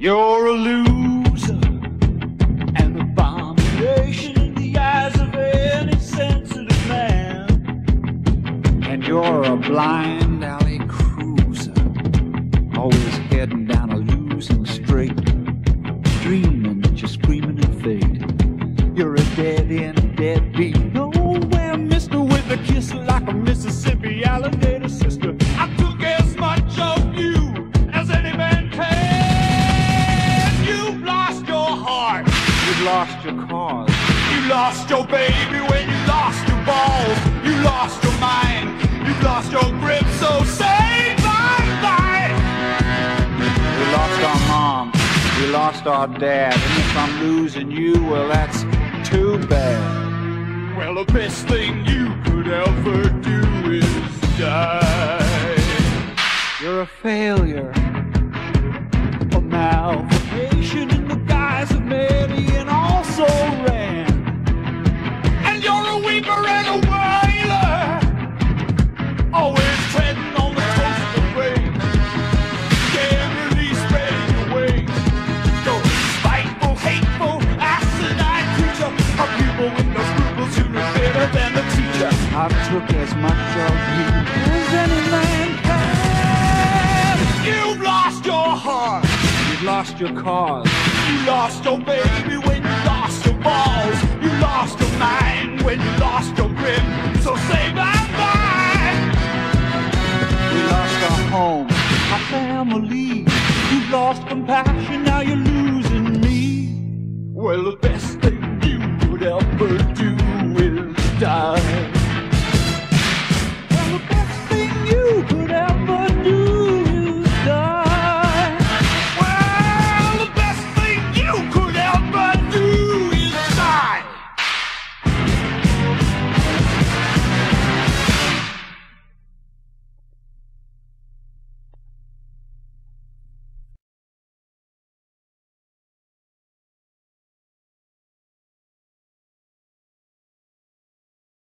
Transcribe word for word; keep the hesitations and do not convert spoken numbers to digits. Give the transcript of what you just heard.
You're a loser, an abomination in the eyes of any sensitive man. And you're a blind alley cruiser, always heading down a losing street, dreaming that you're screaming at fate. You're a dead end, deadbeat, nowhere mister, with a kiss like a Mississippi alligator sister. I took as much of you as any man can. You lost your cause. You lost your baby when you lost your balls. You lost your mind. You lost your grip, so save my life. We lost our mom. We lost our dad. And if I'm losing you, well, that's too bad. Well, the best thing you could ever do is die. You're a failure. A malformation in the guise of many. So ran. And you're a weeper and a whiler, always treading on the coast of rage. Can't release, spreading your wings. You're a spiteful, hateful, acidized creature, a pupil with no scruples who knows better than the teacher. I took as much of you as any man can. You've lost your heart. You've lost your cause. You lost your baby when you lost your balls. You lost your mind when you lost your grip. So say bye-bye. We lost our home, our family. You lost compassion, now you're losing me. Well, the best thing you could ever do is die.